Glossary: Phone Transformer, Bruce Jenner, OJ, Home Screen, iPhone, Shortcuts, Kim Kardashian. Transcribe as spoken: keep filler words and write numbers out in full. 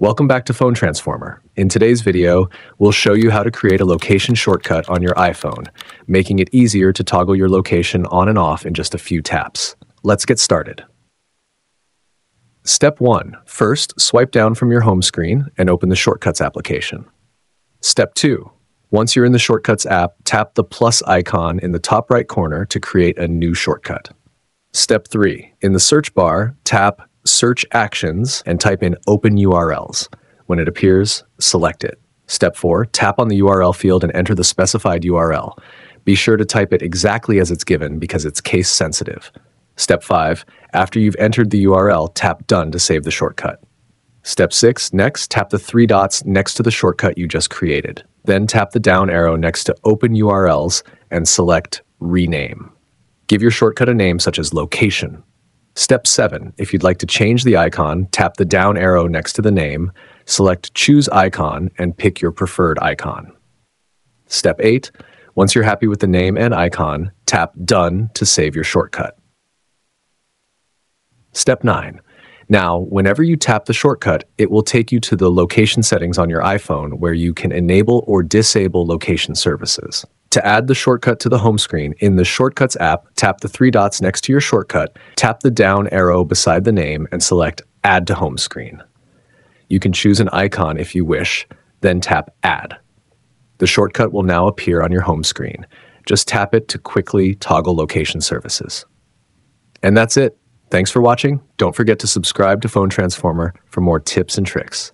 Welcome back to Phone Transformer. In today's video, we'll show you how to create a location shortcut on your iPhone, making it easier to toggle your location on and off in just a few taps. Let's get started. Step one, first, swipe down from your home screen and open the Shortcuts application. Step two, once you're in the Shortcuts app, tap the plus icon in the top right corner to create a new shortcut. Step three, in the search bar, tap Search Actions and type in Open U R Ls. When it appears, select it. Step four, tap on the U R L field and enter the specified U R L. Be sure to type it exactly as it's given because it's case sensitive. Step five, after you've entered the U R L, tap Done to save the shortcut. Step six, next, tap the three dots next to the shortcut you just created. Then tap the down arrow next to Open U R Ls and select Rename. Give your shortcut a name such as Location. Step seven, if you'd like to change the icon, tap the down arrow next to the name, select Choose Icon, and pick your preferred icon. Step eight, once you're happy with the name and icon, tap Done to save your shortcut. Step nine, now whenever you tap the shortcut, it will take you to the location settings on your iPhone where you can enable or disable location services. To add the shortcut to the home screen, in the Shortcuts app, tap the three dots next to your shortcut, tap the down arrow beside the name, and select Add to Home Screen. You can choose an icon if you wish, then tap Add. The shortcut will now appear on your home screen. Just tap it to quickly toggle location services. And that's it. Thanks for watching. Don't forget to subscribe to Phone Transformer for more tips and tricks.